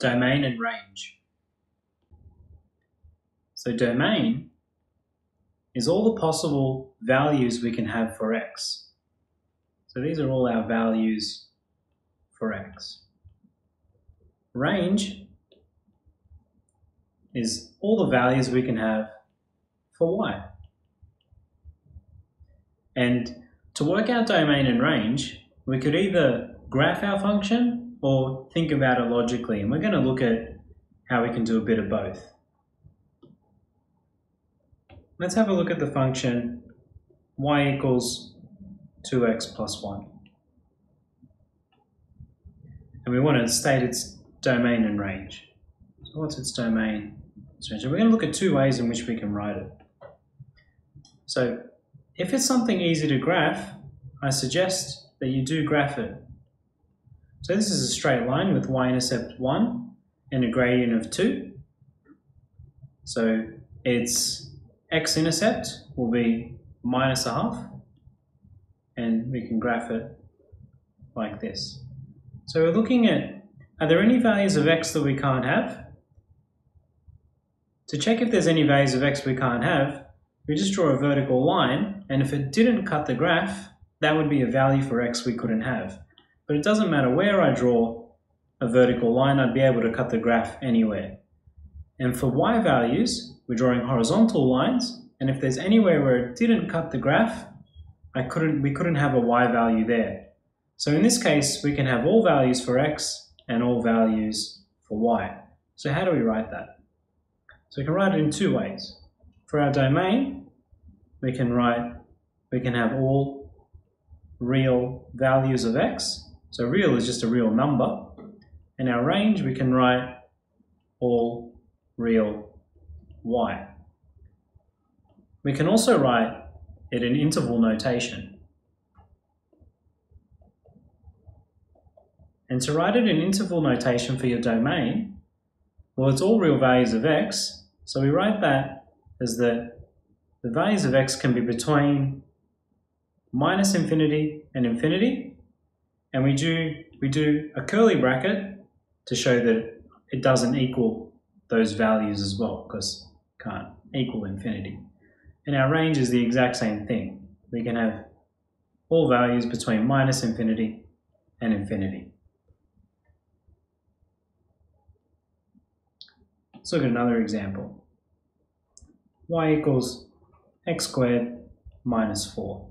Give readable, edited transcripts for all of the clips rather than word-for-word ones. domain and range. So domain is all the possible values we can have for x. So these are all our values for x. Range is all the values we can have for y. And to work out domain and range, we could either graph our function or think about it logically. And we're going to look at how we can do a bit of both. Let's have a look at the function y equals 2x plus 1. And we want to state its domain and range. So what's its domain? So we're going to look at two ways in which we can write it. So if it's something easy to graph, I suggest that you do graph it. So this is a straight line with y-intercept 1 and a gradient of 2. So its x-intercept will be minus a half, and we can graph it like this. So we're looking at, are there any values of x that we can't have? To check if there's any values of x we can't have, we just draw a vertical line, and if it didn't cut the graph, that would be a value for x we couldn't have. But it doesn't matter where I draw a vertical line, I'd be able to cut the graph anywhere. And for y values, we're drawing horizontal lines, and if there's anywhere where it didn't cut the graph, we couldn't have a y value there. So in this case, we can have all values for x and all values for y. So how do we write that? So we can write it in two ways. For our domain, we can have all real values of x. So real is just a real number. In our range, we can write all real y. We can also write it in interval notation. And to write it in interval notation for your domain, well, it's all real values of x, so we write that as that the values of x can be between minus infinity and infinity, and we do a curly bracket to show that it doesn't equal those values as well, because it can't equal infinity. And our range is the exact same thing. We can have all values between minus infinity and infinity. Let's look at another example. Y equals x squared minus 4.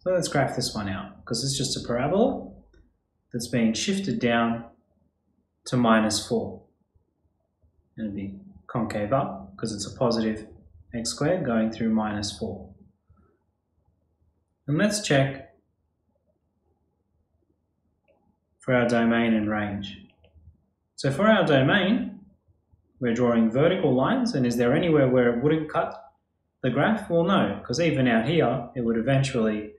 So let's graph this one out, because it's just a parabola that's being shifted down to minus 4. And it'll be concave up, because it's a positive x squared going through minus 4. And let's check for our domain and range. So for our domain, we're drawing vertical lines, and is there anywhere where it wouldn't cut the graph? Well, no, because even out here, it would eventually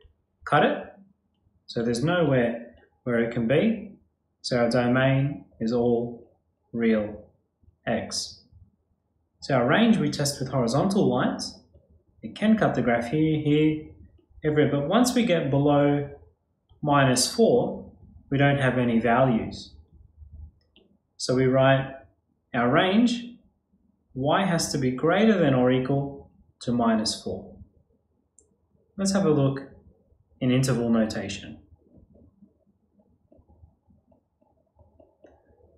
cut it. So there's nowhere where it can be. So our domain is all real x. So our range we test with horizontal lines. It can cut the graph here, here, everywhere. But once we get below minus 4, we don't have any values. So we write our range, y has to be greater than or equal to minus 4. Let's have a look in interval notation.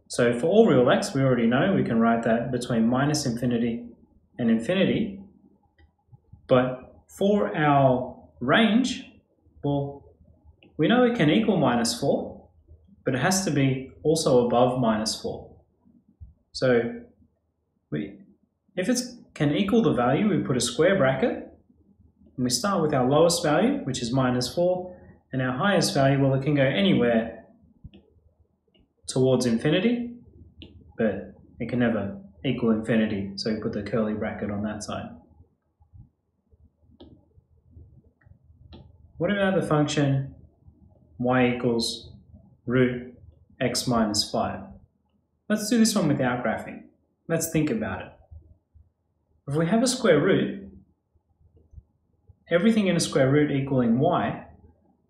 So for all real x, we already know we can write that between minus infinity and infinity. But for our range, well, we know it can equal minus 4, but it has to be also above minus 4. So if it can equal the value, we put a square bracket, and we start with our lowest value, which is minus 4, and our highest value, well, it can go anywhere towards infinity, but it can never equal infinity, so we put the curly bracket on that side. What about the function y equals root x minus 5? Let's do this one without graphing. Let's think about it. If we have a square root, everything in a square root equaling y,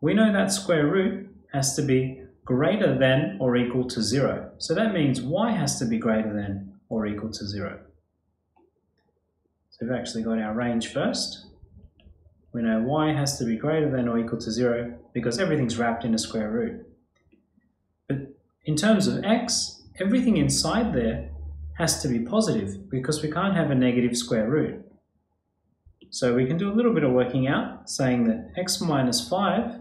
we know that square root has to be greater than or equal to 0. So that means y has to be greater than or equal to 0. So we've actually got our range first. We know y has to be greater than or equal to 0 because everything's wrapped in a square root. But in terms of x, everything inside there has to be positive because we can't have a negative square root. So we can do a little bit of working out, saying that x minus 5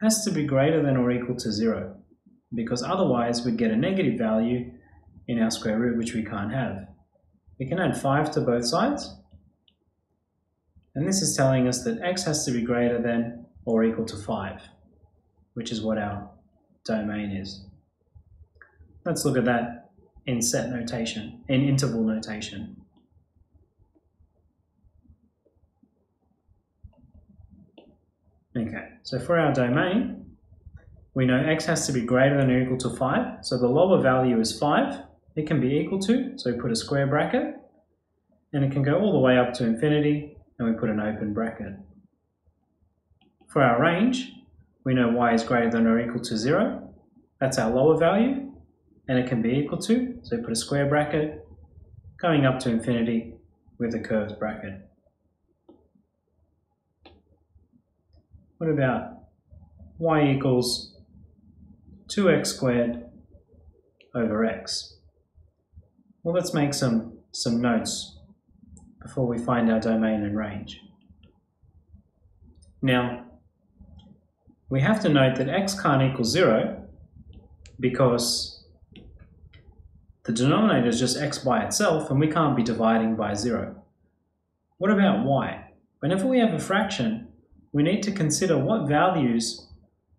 has to be greater than or equal to 0, because otherwise we'd get a negative value in our square root, which we can't have. We can add 5 to both sides, and this is telling us that x has to be greater than or equal to 5, which is what our domain is. Let's look at that in set notation, in interval notation. Okay, so for our domain, we know x has to be greater than or equal to 5, so the lower value is 5. It can be equal to, so we put a square bracket, and it can go all the way up to infinity, and we put an open bracket. For our range, we know y is greater than or equal to 0. That's our lower value, and it can be equal to, so we put a square bracket, going up to infinity with a curved bracket. What about y equals 2x squared over x? Well, let's make some notes before we find our domain and range. Now, we have to note that x can't equal 0 because the denominator is just x by itself and we can't be dividing by 0. What about y? Whenever we have a fraction, we need to consider what values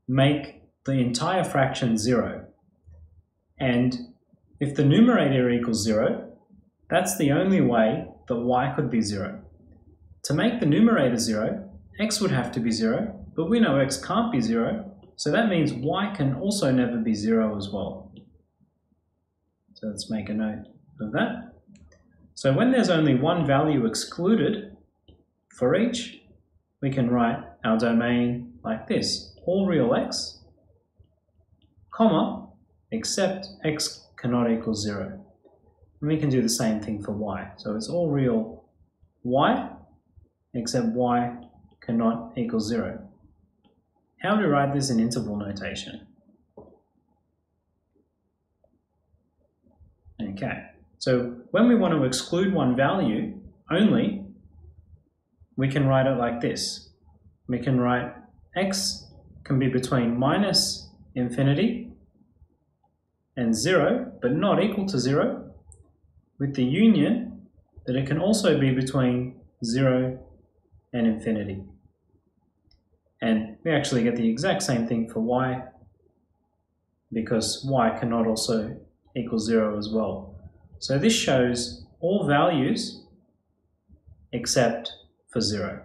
make the entire fraction 0. And if the numerator equals 0, that's the only way that y could be 0. To make the numerator 0, x would have to be 0, but we know x can't be 0, so that means y can also never be 0 as well. So let's make a note of that. So when there's only one value excluded for each, we can write our domain like this: all real x, comma, except x cannot equal 0. And we can do the same thing for y. So it's all real y, except y cannot equal 0. How do we write this in interval notation? Okay, so when we want to exclude one value only, we can write it like this. We can write x can be between minus infinity and 0, but not equal to 0, with the union that it can also be between 0 and infinity. And we actually get the exact same thing for y, because y cannot also equal 0 as well. So this shows all values except for 0.